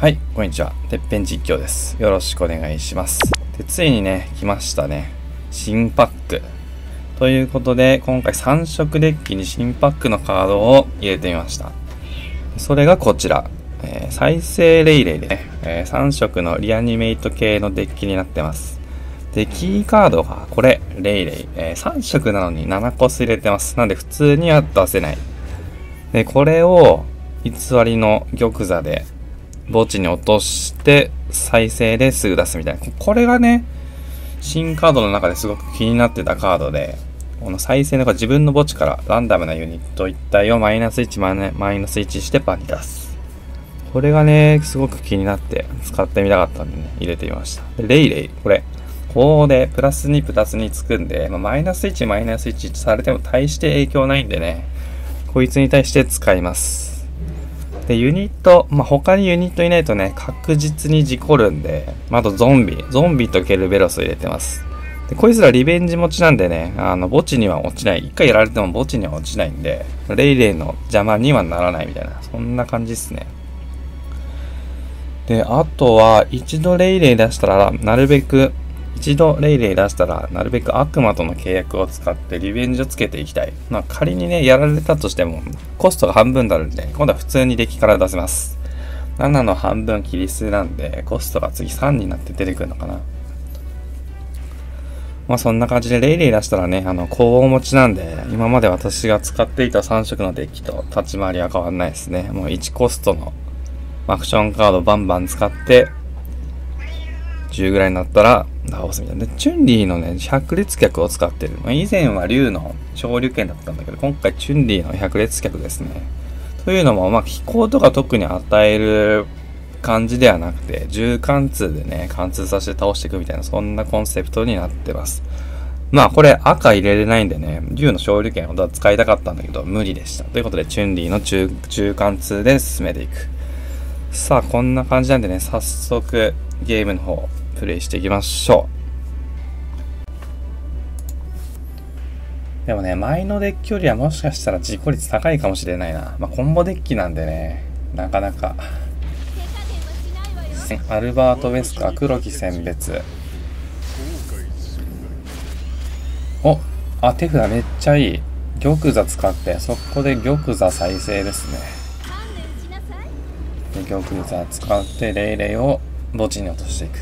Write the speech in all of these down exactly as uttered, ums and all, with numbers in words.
はい、こんにちは。てっぺん実況です。よろしくお願いします。で、ついにね、来ましたね、新パックということで、今回さん色デッキに新パックのカードを入れてみました。それがこちら、えー、再生レイレイでね、えー、さん色のリアニメイト系のデッキになってます。で、キーカードがこれレイレイ、えー、さん色なのになな個入れてます。なんで普通には出せない。で、これを偽りの玉座で墓地に落として、再生ですぐ出すみたいな。これがね、新カードの中ですごく気になってたカードで、この再生の自分の墓地からランダムなユニットいち体をマイナスいち、マイナスいちしてパーに出す。これがね、すごく気になって使ってみたかったんでね、入れてみました。レイレイ、これ、こうでプラスにプラスにつくんで、まあ、マイナスいち、マイナスいちされても大して影響ないんでね、こいつに対して使います。で、ユニット、まあ、他にユニットいないとね、確実に事故るんで、あとゾンビ、ゾンビとケルベロス入れてます。で、こいつらリベンジ持ちなんでね、あの、墓地には落ちない。一回やられても墓地には落ちないんで、レイレイの邪魔にはならないみたいな、そんな感じですね。で、あとは、一度レイレイ出したら、なるべく、一度レイレイ出したら、なるべく悪魔との契約を使ってリベンジをつけていきたい。まあ、仮にね、やられたとしても、コストが半分になるんで、今度は普通にデッキから出せます。ななの半分切り数なんで、コストが次さんになって出てくるのかな。まあ、そんな感じで、レイレイ出したらね、あの、高音持ちなんで、今まで私が使っていたさん色のデッキと立ち回りは変わんないですね。もういちコストのアクションカードバンバン使って、じゅうぐらいになったら倒すみたいな。で、チュンリーのね、百列脚を使ってる。まあ、以前は竜の昇竜拳だったんだけど、今回チュンリーの百列脚ですね。というのも、まあ、飛行とか特に与える感じではなくて、銃貫通でね、貫通させて倒していくみたいな、そんなコンセプトになってます。まあ、これ赤入れれないんでね、竜の昇竜拳を使いたかったんだけど、無理でした。ということで、チュンリーの銃貫通で進めていく。さあ、こんな感じなんでね、早速、ゲームの方、プレイしていきましょう。でもね、前のデッキよりはもしかしたら事故率高いかもしれないな。まあ、コンボデッキなんでね、なかなか。アルバート・ウェスカ、黒木選別。お、あ、手札めっちゃいい。玉座使って、そこで玉座再生ですね。で、玉座使って、レイレイを墓地に落としていく。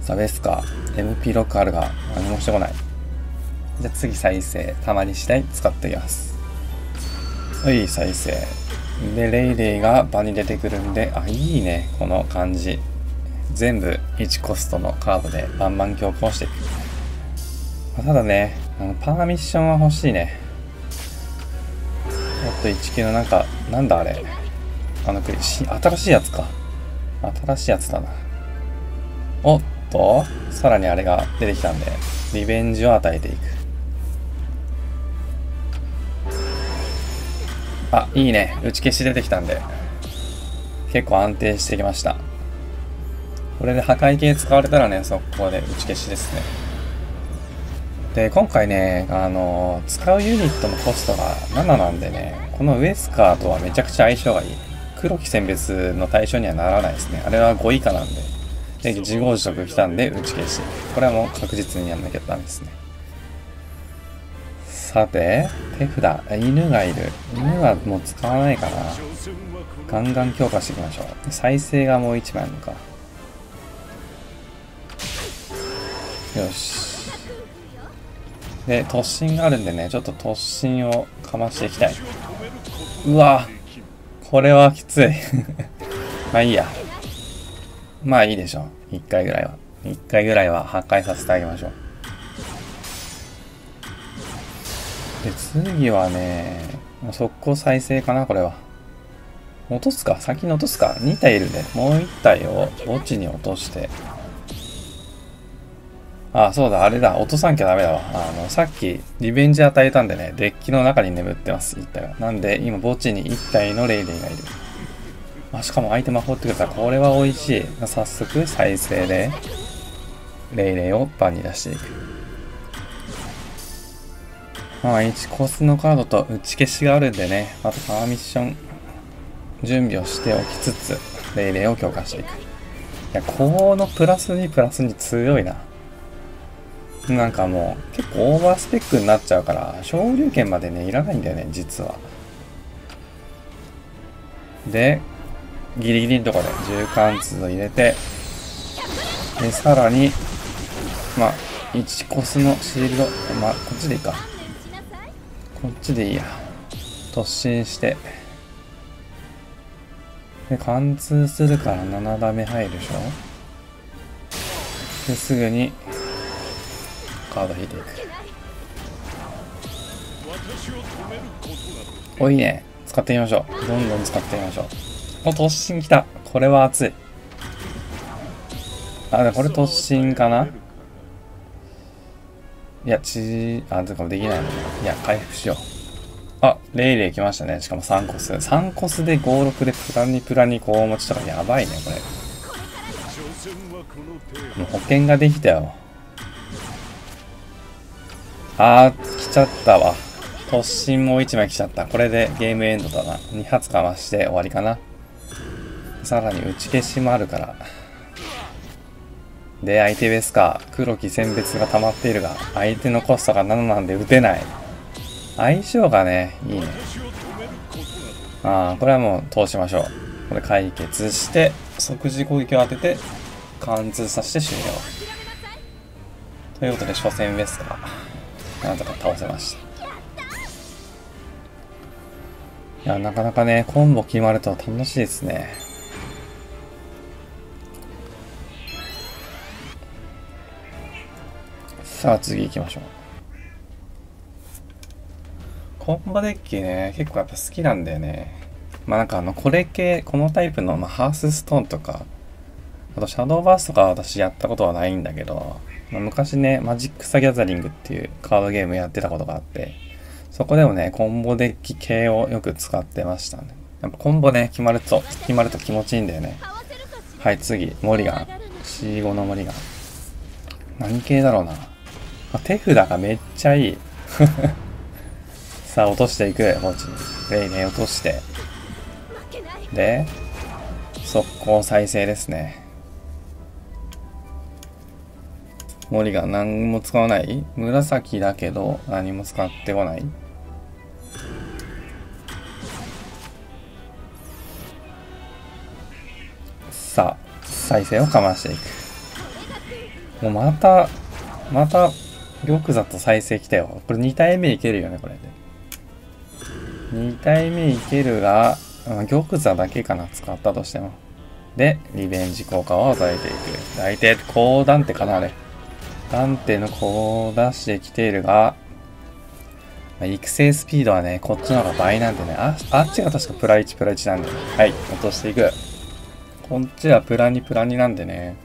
さあ、ウェスカ、エムピー ロックあるが、何もしてこない。じゃあ次再生、たまに次第使っていきます。はい、再生。で、レイレイが場に出てくるんで、あ、いいね、この感じ。全部いちコストのカードでバンバン強行していく。まあ、ただね、あのパーミッションは欲しいね。あといち級のなんか、なんだあれ。あの国、新しいやつか。新しいやつだな。おっと、さらにあれが出てきたんで、リベンジを与えていく。あ、いいね。打ち消し出てきたんで、結構安定してきました。これで破壊系使われたらね、速攻で打ち消しですね。で、今回ね、あの、使うユニットのコストがなななんでね、このウエスカーとはめちゃくちゃ相性がいい。黒き選別の対象にはならないですね。あれはご以下なんで。で、自業自得来たんで打ち消し。これはもう確実にやんなきゃダメですね。さて、手札。犬がいる。犬はもう使わないかな。ガンガン強化していきましょう。再生がもういちまいあるのか。よし。で、突進があるんでね、ちょっと突進をかましていきたい。うわぁ。これはきつい。まあいいや。まあいいでしょう。一回ぐらいは。一回ぐらいは破壊させてあげましょう。で、次はね、速攻再生かな、これは。落とすか先に落とすか ?に 体いるんで、もういち体を墓地に落として。あ、そうだ、あれだ。落とさなきゃダメだわ。あの、さっき、リベンジ与えたんでね、デッキの中に眠ってます、いち体が。なんで、今、墓地にいち体のレイレイがいる。あ、しかも相手魔法ってくれた。これは美味しい。早速、再生で、レイレイを場に出していく。まあ、いちコスのカードと打ち消しがあるんでね、あとパーミッション。準備をしておきつつレイレイを強化していく。いや、このプラスにプラスに強いな。なんかもう結構オーバースペックになっちゃうから昇竜拳までねいらないんだよね実は。でギリギリのところで縦貫通を入れて、でさらにまあいちコスのシールド、まあこっちでいいか、こっちでいいや、突進して、で貫通するからななダメ入るでしょ。ですぐにカード引いていく。おいね、使ってみましょう、どんどん使ってみましょう。お、突進きた、これは熱い。あ、でこれ突進かな。いや、ち、あ、とかもできないのね。いや、回復しよう。あ、レイレイ来ましたね。しかもさんコス。さんコスでご、ろくでプラにプラにこう持ちとかやばいね、これ。もう保険ができたよ。あー、来ちゃったわ。突進もいちまい来ちゃった。これでゲームエンドだな。に発かまして終わりかな。さらに打ち消しもあるから。で、相手ベースか。黒き選別が溜まっているが、相手のコストがなななんで打てない。相性がね、いいね。ああ、これはもう通しましょう。これ解決して、即時攻撃を当てて、貫通させて終了。ということで、初戦ベースか。なんとか倒せました。いや、なかなかね、コンボ決まると楽しいですね。さあ次行きましょう。コンボデッキね、結構やっぱ好きなんだよね。まあなんかあのこれ系、このタイプの、まあ、ハースストーンとか、あとシャドーバーストとか私やったことはないんだけど、まあ、昔ね、マジック・ザ・ギャザリングっていうカードゲームやってたことがあって、そこでもね、コンボデッキ系をよく使ってましたね。やっぱコンボね、決まると、決まると気持ちいいんだよね。はい、次、モリガン。シーご のモリガン。何系だろうな。手札がめっちゃいい。さあ、落としていく。こっちに。レイレイ落として。で、速攻再生ですね。モリガン何も使わない？紫だけど何も使ってこない。さあ、再生をかましていく。もうまた、また、玉座と再生来たよ。これに体目いけるよね、これ。に体目いけるが、玉座だけかな、使ったとしても。で、リベンジ効果を与えていく。相手、高断定かな、あれ。断定の子を出してきているが、まあ、育成スピードはね、こっちの方が倍なんでね。あ、あっちが確かプラいち、プラいちなんでね。はい、落としていく。こっちはプラに、プラになんでね。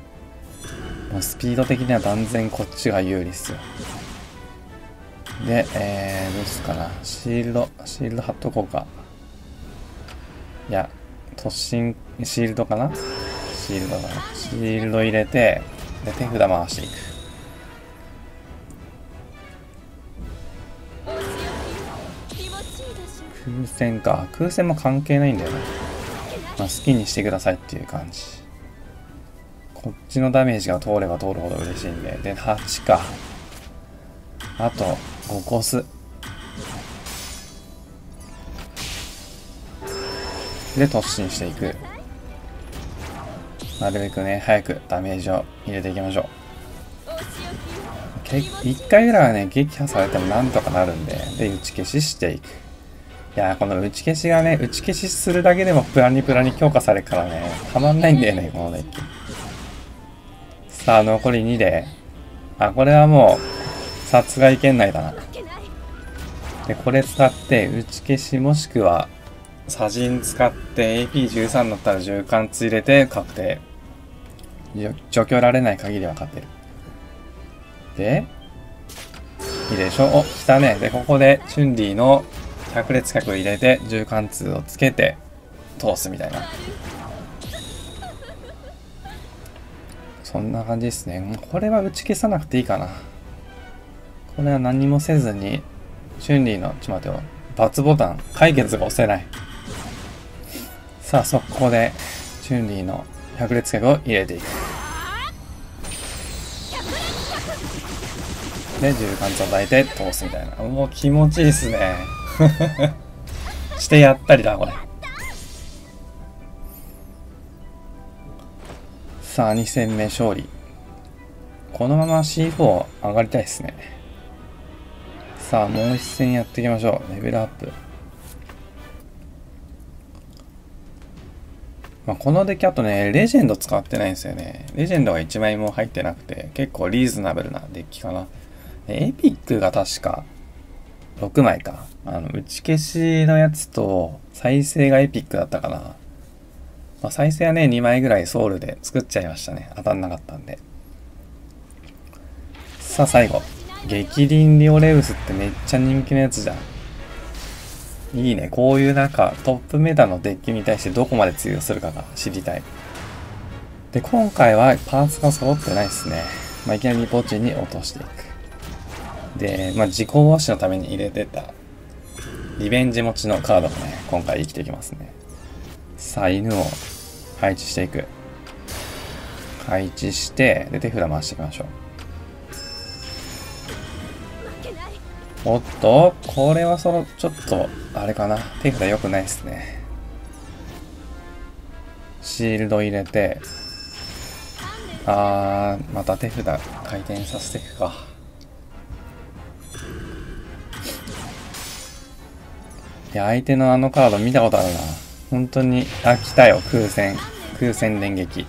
スピード的には断然こっちが有利っすよ。で、えー、どうすかな。シールド、シールド貼っとこうか。いや、突進、シールドかな？シールドだな。シールド入れて、で、手札回していく。空戦か。空戦も関係ないんだよね。まあ、好きにしてくださいっていう感じ。こっちのダメージが通れば通るほど嬉しいんで。で、はちか。あと、ごコス。で、突進していく。なるべくね、早くダメージを入れていきましょう。いっかいぐらいはね、撃破されてもなんとかなるんで、で、打ち消ししていく。いやー、この打ち消しがね、打ち消しするだけでもプラにプラに強化されるからね、たまんないんだよね、このデッキ。さあ、残りにで。あ、これはもう、殺害圏内だな。で、これ使って、打ち消しもしくは、砂塵使って、エーピーじゅうさん だったら縦貫通入れて、確定。除去られない限りは勝てる。で、いいでしょう。お、来たね。で、ここで、チュンリーの百列角入れて、縦貫通をつけて、通すみたいな。そんな感じですね。もうこれは打ち消さなくていいかな。これは何もせずに、チュンリーの、ちょっと待ってよ。×ボタン、解決が押せない。さあ、速攻でチュンリーの百裂脚を入れていく。で、銃貫叩いて通すみたいな。もう気持ちいいっすね。してやったりだ、これ。さあ、にせんめ勝利。このまま シーフォー 上がりたいですね。さあ、もう一戦やっていきましょう。レベルアップ。まあ、このデッキあとね、レジェンド使ってないんですよね。レジェンドがいちまいも入ってなくて、結構リーズナブルなデッキかな。エピックが確かろくまいか。あの、打ち消しのやつと再生がエピックだったかな。まあ、再生はね、にまいぐらいソウルで作っちゃいましたね。当たんなかったんで。さあ、最後。激鱗リオレウスってめっちゃ人気のやつじゃん。いいね。こういうなんかトップメタのデッキに対してどこまで通用するかが知りたい。で、今回はパーツが揃ってないですね。まあ、いきなりミポチンに落としていく。で、まあ、自己防止のために入れてたリベンジ持ちのカードもね、今回生きてきますね。さあ、犬を配置していく。配置して、で、手札回していきましょう。おっと、これはその、ちょっと、あれかな。手札良くないですね。シールド入れて、あー、また手札回転させていくか。いや、相手のあのカード見たことあるな。本当に、あ、来たよ。空戦。空戦連撃。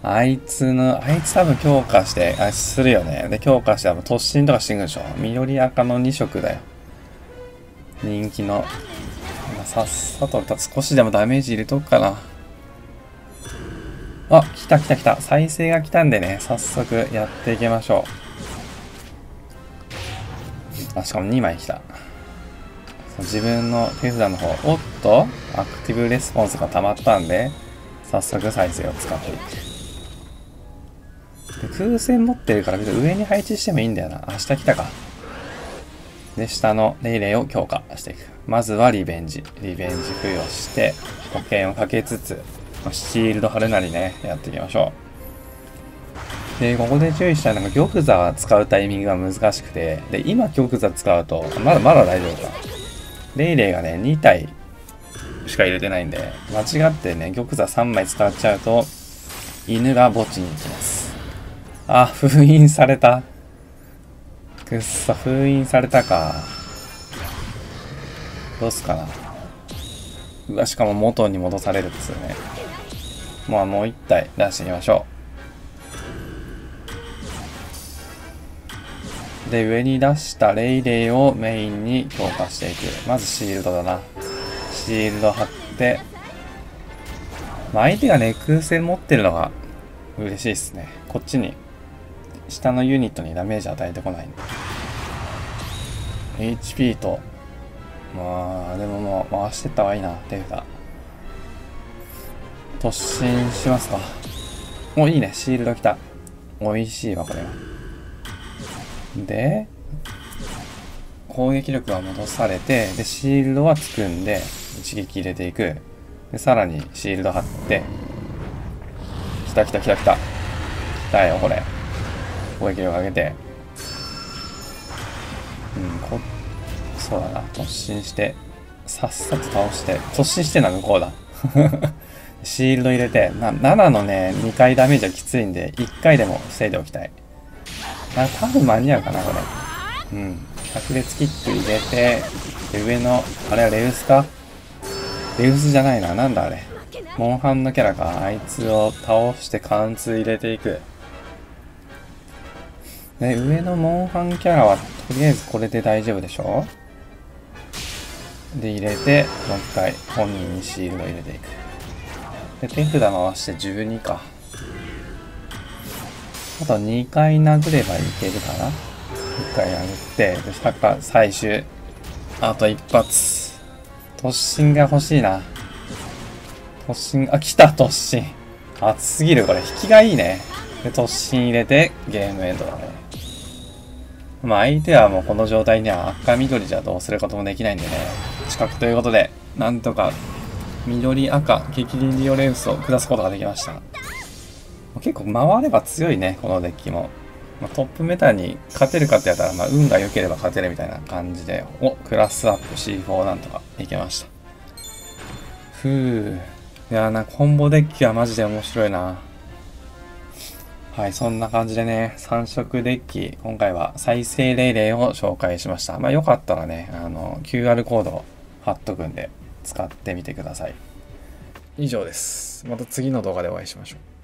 あいつの、あいつ多分強化して、あ、するよね。で、強化して多分突進とかしていくでしょ。緑赤のに色だよ。人気の。まあ、さっさと少しでもダメージ入れとくかな。あ、来た来た来た。再生が来たんでね、早速やっていきましょう。あ、しかもにまい来た。自分の手札の方、おっと、アクティブレスポンスが溜まったんで、早速再生を使っていく。で、空戦持ってるから別に上に配置してもいいんだよな。あ、下来たか。で、下のレイレイを強化していく。まずはリベンジ。リベンジ付与して、保険をかけつつ、シールド貼るなりね、やっていきましょう。で、ここで注意したいのが、玉座は使うタイミングが難しくて、で、今玉座使うと、まだまだ大丈夫か。レイレイがね、にたいしか入れてないんで、間違ってね、玉座さんまい使っちゃうと、犬が墓地に行きます。あ、封印された。くっそ、封印されたか。どうすかな。うわ、しかも元に戻されるんですよね。まあ、もう一体出していきましょう。で、上に出したレイレイをメインに強化していく。まずシールドだな。シールド貼って。まあ、相手がね、空戦持ってるのが嬉しいですね。こっちに。下のユニットにダメージ与えてこないんで エイチピー と、まあでももう回してった方がいいな。手札突進しますか。もういいね。シールドきた。おいしいわこれは。で、攻撃力は戻されて、でシールドはつくんで一撃入れていく。でさらにシールド貼って、きたきたきたきたきたよこれ。攻撃力上げて、うん、こ、そうだな、突進して、さっさと倒して、突進してな、向こうだ。シールド入れて、な、ななのね、にかいダメージはきついんで、いっかいでも防いでおきたい。あ、多分間に合うかな、これ。うん。百裂キック入れて、で上の、あれはレウスか？レウスじゃないな、なんだあれ。モンハンのキャラか、あいつを倒して貫通入れていく。で、上のモンハンキャラはとりあえずこれで大丈夫でしょ。で、入れて、もう一回本人にシールド入れていく。で、手札回してじゅうにか。あとにかい殴ればいけるかな。いっかい殴って、で、にかい最終。あといっ発。突進が欲しいな。突進、あ、来た突進。熱すぎる、これ。引きがいいね。で、突進入れて、ゲームエンドだね。まあ相手はもうこの状態には赤緑じゃどうすることもできないんでね。死角ということで。なんとか緑赤激リリオレウスを下すことができました。結構回れば強いねこのデッキも、まあ、トップメタに勝てるかってやったら、まあ、運が良ければ勝てるみたいな感じで、おクラスアップ シーフォー なんとかいけました。ふう、いやーな、コンボデッキはマジで面白いな。はい、そんな感じでね、さん色デッキ、今回は再生レイレイを紹介しました。まあよかったらね、あの キューアール コード貼っとくんで使ってみてください。以上です。また次の動画でお会いしましょう。